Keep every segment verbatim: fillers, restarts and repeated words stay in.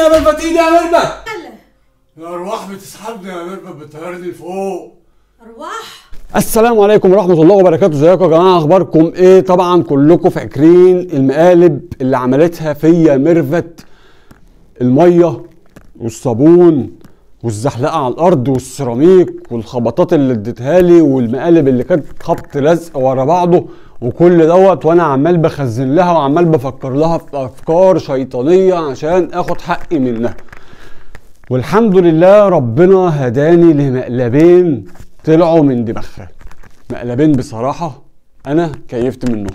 علينا يا مربت. ايدي يا مربت. يا ارواح بتسحبني يا مربت، بتطيرني لفوق. ارواح. السلام عليكم ورحمه الله وبركاته. ازيكم يا جماعه، اخباركم ايه؟ طبعا كلكم فاكرين المقالب اللي عملتها فيا ميرفت، الميه والصابون والزحلقه على الارض والسيراميك والخبطات اللي اديتها لي والمقالب اللي كانت خبط لزق ورا بعضه وكل دوت، وانا عمال بخزن لها وعمال بفكر لها في افكار شيطانيه عشان اخد حقي منها. والحمد لله ربنا هداني لمقلبين طلعوا من دماغها. مقلبين بصراحه انا كيفت منهم.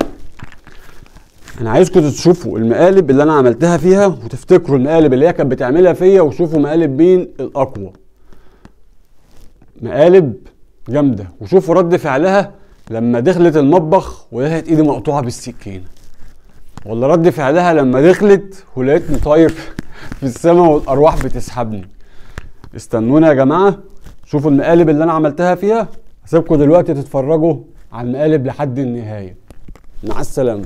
انا عايزكم تشوفوا المقالب اللي انا عملتها فيها وتفتكروا المقالب اللي هي كانت بتعملها فيا، وشوفوا مقالب مين الاقوى. مقالب جامده، وشوفوا رد فعلها لما دخلت المطبخ ولقيت ايدي مقطوعه بالسكينه، ولا رد فعلها لما دخلت ولقيتني طاير في السماء والارواح بتسحبني. استنونا يا جماعه، شوفوا المقالب اللي انا عملتها فيها. هسيبكم دلوقتي تتفرجوا على المقالب لحد النهايه. مع السلامه.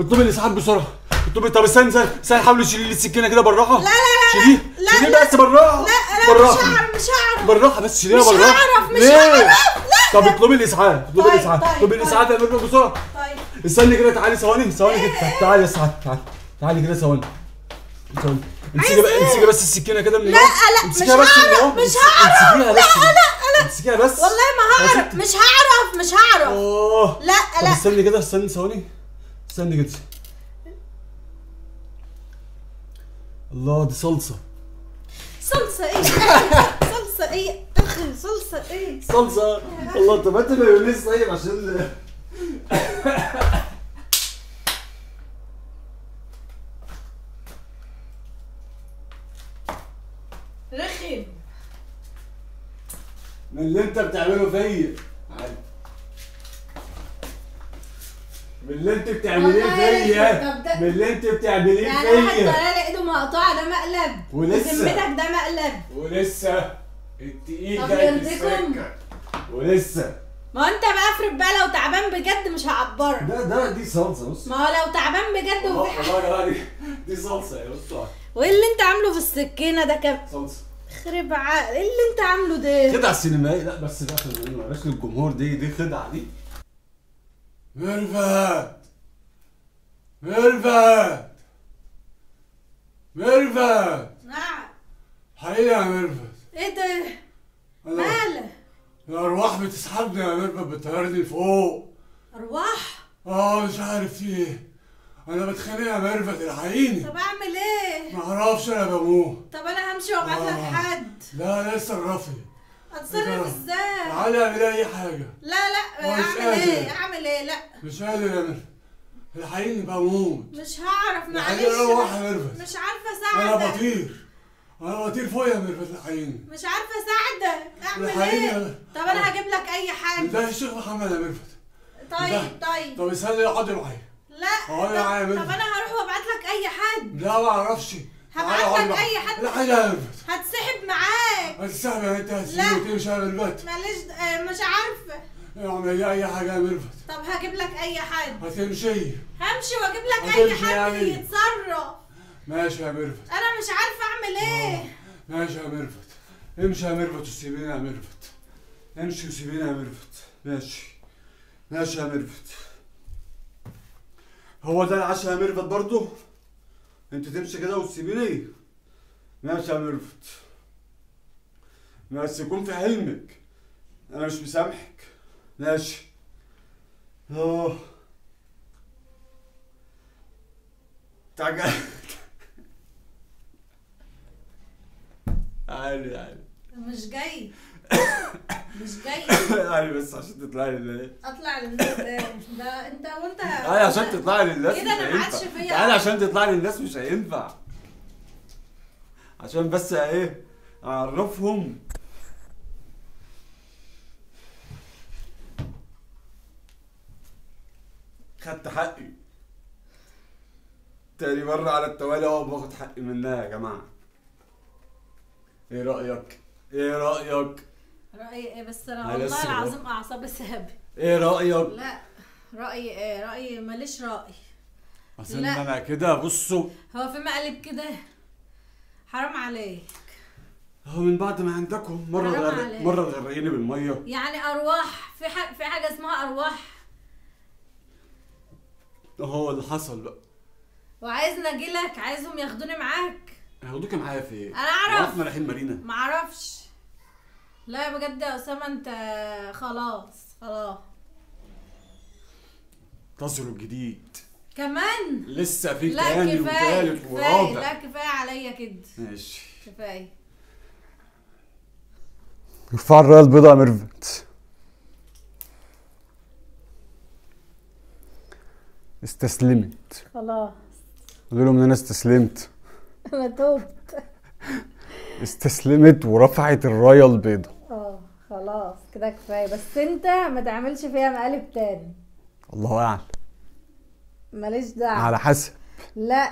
الطول الاسعاف بسرعه. طب استنى استنى، حاولوا تشيلي السكينه كده بالراحه. لا لا لا شيلي شيلي بس بالراحه. لا لا مش هعرف مش هعرف بالراحه بس شيليها بالراحه. مش هعرف مش هعرف لا. طب اطلبي الاسعاف اطلبي الاسعاف اطلبي الاسعاف يا مربت بسرعه. طيب استني كده، تعالي ثواني ثواني كده، تعالي يا سعاد تعالي تعالي كده ثواني ثواني. امسكي بقى امسكي بس السكينه كده من اهو. لا لا مش هعرف مش هعرف لا لا لا امسكيها بس والله ما هعرف مش هعرف مش هعرف لا لا. طب استني كده استني ثواني استني كده. الله دي صلصة. صلصة ايه؟ صلصة ايه؟ اخي صلصة ايه؟ صلصة الله. طب هات مايونيز طيب عشان رخم من اللي انت بتعمله فيا، من اللي انت بتعمليه فيا من اللي انت بتعمليه فيا يعني حتى انا ايده مقطوعه. ده مقلب ولسه بذمتك؟ ده مقلب ولسه التقيل ده السكه ولسه. ما هو انت بقى افرض بقى لو تعبان بجد مش هعبرك. ده ده دي صلصه. بص ما هو لو تعبان بجد وفي حاجه دي دي صلصه يا بصوا. وايه اللي انت عامله في السكينه ده كده؟ صلصه خرب عقل. ايه اللي انت عامله ده؟ خدعه سينمائيه. لا بس ده بلاش للجمهور، دي دي خدعه دي. ميرفت ميرفت ميرفت. نعم حقيقي يا ميرفت. ايه ده؟ مالك؟ الارواح بتسحبني يا ميرفت، بتطيرني لفوق. ارواح؟ اه مش عارف في ايه. انا بتخانق يا ميرفت الحقيني. طب اعمل ايه؟ معرفش انا بموت. طب انا همشي وابعت لك آه. حد. لا لا اتصرفي. اتصرف ازاي؟ تعالي اعملي اي حاجه. لا لا اعمل ايه؟ اعمل ايه؟ لا مش قادر يا ميرفت الحقيقي، بموت مش هعرف معلش. مش عارفه اساعدك. انا بطير انا بطير فوق يا ميرفت الحقيقي. مش عارفه اساعدك اعمل ايه؟ طب انا هجيب لك اي حاجه. ده الشيخ محمد يا ميرفت. طيب طيب طب استني اقعد معايا. لا طب انا هروح وابعت لك اي حد. لا ما اعرفش هبعت لك اي حد. لا يا ميرفت هتسحب معاك. هتسحب يا انت هتسيبني وتمشي يا ميرفت. ماليش مش عارفه اعمل لي اي حاجه يا ميرفت. طب هجيب لك اي حد. هتمشي. همشي واجيب لك اي حد يتصرف. ماشي يا ميرفت. انا مش عارفه اعمل ايه. ماشي يا ميرفت امشي يا ميرفت وسيبيني يا ميرفت. امشي وسيبيني يا ميرفت. ماشي ماشي يا ميرفت. هو ده العشاء يا ميرفت برضه؟ انت تمشي كده وتسيبيني؟ ماشي يا ميرفت بس يكون في حلمك، انا مش مسامحك. ماشي اه تعالى تعالى. مش جاي مش جاي يعني بس عشان تطلعي لله. اطلع للناس ده انت وانت تعالي عشان تطلعي للناس كده. انا ما عادش فيا. تعالي عشان تطلعي للناس مش هينفع. عشان بس ايه اعرفهم خدت حقي تاني مرة على التوالي. اهو باخد حقي منها يا جماعة. ايه رأيك؟ ايه رأيك؟ رأيي ايه بس؟ انا والله العظيم اعصابي سابت. ايه رأيك؟ لا رأيي ايه؟ رأيي ماليش رأي. اصل انا كده بصوا هو في مقلب كده. حرام عليك. هو من بعد ما عندكم مره غرق مره غرقيني بالميه يعني ارواح. في حاجه في حاجه اسمها ارواح. هو اللي حصل بقى. وعايزني اجي لك، عايزهم ياخدوني معاك. هياخدوكي معايا فين؟ انا اعرف. احنا رايحين مارينا. ما اعرفش. لا بجد يا اسامه انت خلاص خلاص. تزرب جديد كمان لسه في تاني وتالت ورابع. لا كفايه عليا كده. ماشي كفايه. ارفع الرايه البيضاء يا ميرفت. استسلمت خلاص. قولوا لهم ان انا استسلمت. انا توبت. استسلمت ورفعت الرايه البيضاء. اه خلاص كده كفايه. بس انت ما تعملش فيها مقالب تاني. الله اعلم. ماليش دعوه. على حسب. لا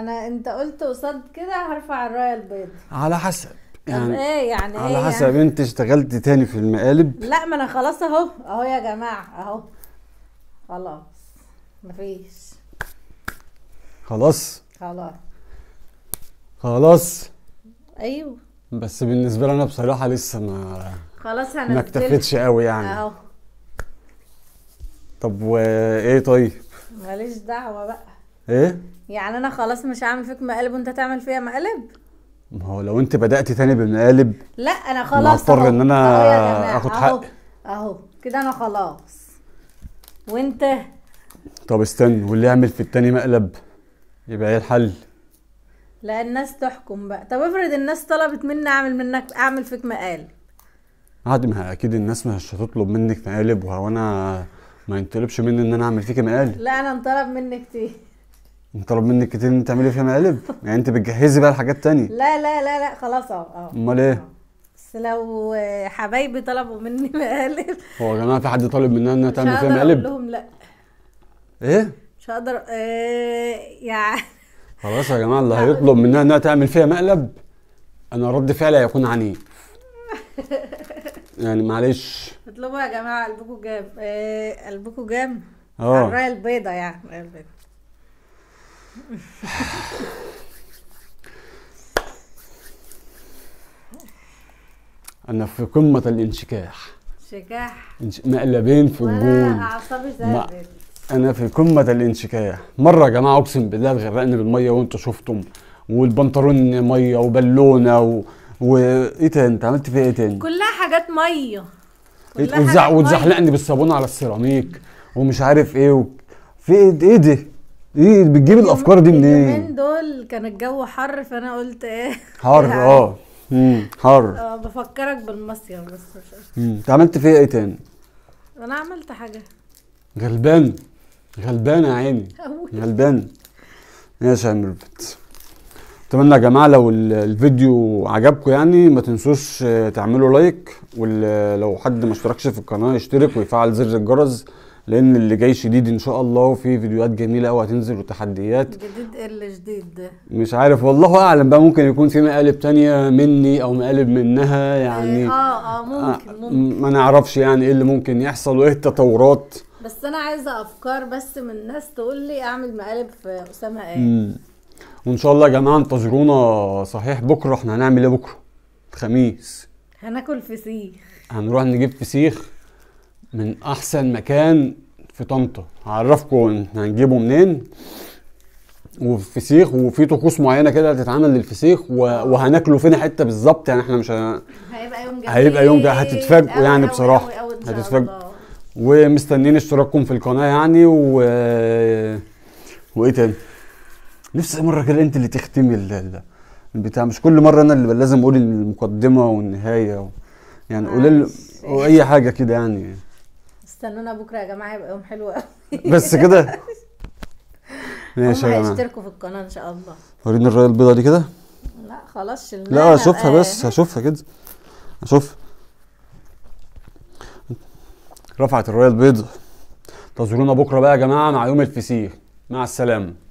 انا انت قلت قصاد كده هرفع الرايه البيضاء. على حسب يعني. طب ايه يعني؟ على ايه على حسب يعني؟ انت اشتغلت تاني في المقالب. لا ما انا خلاص اهو اهو يا جماعه اهو خلاص مفيش. خلاص خلاص خلاص. ايوه بس بالنسبه لي انا بصراحه لسه ما خلاص انا ما اكتفتش قوي يعني اهو. طب وايه؟ طيب ماليش دعوه بقى. ايه يعني؟ انا خلاص مش هعمل فيك مقالب وانت تعمل فيا مقالب؟ ما هو لو انت بدات تاني بالمقالب. لا انا خلاص هضطر ان انا اخد حق اهو كده. انا خلاص. وانت طب استنى، واللي يعمل في التاني مقلب يبقى ايه الحل؟ لا الناس تحكم بقى. طب افرض الناس طلبت مني اعمل منك اعمل فيك مقالب عادي. ما اكيد الناس مش هتطلب منك مقالب، وانا ما ينطلبش مني ان انا اعمل فيكي مقالب. لا انا انطلب مني كتير. انطلب منك كتير ان انت تعملي فيها مقالب؟ يعني انت بتجهزي بقى لحاجات تانية. لا لا لا لا خلاص اهو اهو. امال ايه؟ بس لو حبايبي طلبوا مني مقالب. هو يا جماعه في حد طالب منها انها تعمل فيها مقالب؟ مش هقدر اقول لهم لا. ايه؟ مش هقدر ايه يعني. خلاص يا جماعه اللي هيطلب منها انها تعمل فيها مقلب انا رد فعلي هيكون عنيف. يعني معلش اطلبوا يا جماعه. قلبكوا جام. ايه قلبكوا جام؟ اه على الرايه البيضاء يعني. الرايه البيضاء. انا في قمه الانشكاح. انشكاح مقلبين في الجون. انا اعصابي ثابت. انا في قمه الانشكاح. مره يا جماعه اقسم بالله غرقني بالميه وانتوا شفتم، والبنطلون ميه وبالونه و... وايه تاني؟ انت عملت فيها ايه تاني؟ كلها حاجات ميه. كلها وتزحلقني بالصابونه على السيراميك ومش عارف ايه و... في ايه ده؟ ايه بتجيب الافكار دي منين؟ إيه؟ اليومين دول كان الجو حر فانا قلت ايه؟ حر اه امم حر. اه بفكرك بالمصيف بس مش امم انت عملت فيها ايه تاني؟ انا عملت حاجه غلبانه غلبانه يا عيني غلبانه. ماشي يا ميرفت. اتمنى يا جماعه لو الفيديو عجبكم يعني ما تنسوش تعملوا لايك، ولو حد ما اشتركش في القناه يشترك ويفعل زر الجرس لان اللي جاي شديد ان شاء الله، وفي فيديوهات جميله قوي هتنزل وتحديات. جديد ايه اللي جديد ده؟ مش عارف والله اعلم بقى. ممكن يكون في مقالب تانية مني او مقالب منها يعني. اه اه ممكن ممكن ما نعرفش يعني ايه اللي ممكن يحصل وايه التطورات. بس انا عايزه افكار بس من الناس تقول لي اعمل مقالب في اسامه ايه. وان شاء الله يا جماعه انتظرونا صحيح بكره. احنا هنعمل ايه بكره؟ الخميس هناكل فسيخ. هنروح نجيب فسيخ من احسن مكان في طنطا. هعرفكم هنجيبه منين. وفسيخ وفي طقوس معينه كده هتتعمل للفسيخ و... وهناكله فين حته بالظبط يعني. احنا مش ه... هيبقى يوم جميل. هيبقى يوم جميل هتتفاجئوا يعني بصراحه هتتفاجئوا. ومستنيين اشتراككم في القناه يعني و وايه تاني؟ نفسي مره كده انت اللي تختمي البتاع، مش كل مره انا اللي لازم اقول المقدمه والنهايه و... يعني قولي اي حاجه كده يعني. استنونا بكره يا جماعه هيبقى يوم حلو قوي. بس كده ماشي يا جماعه. هيشتركوا في القناه ان شاء الله. وريني الرايه البيضاء دي كده. لا خلاص شلناها. لا اشوفها بس، هشوفها كده، هشوفها. رفعت الرايه البيضاء. انتظرونا بكره بقى يا جماعه مع يوم الفسيخ. مع السلامه.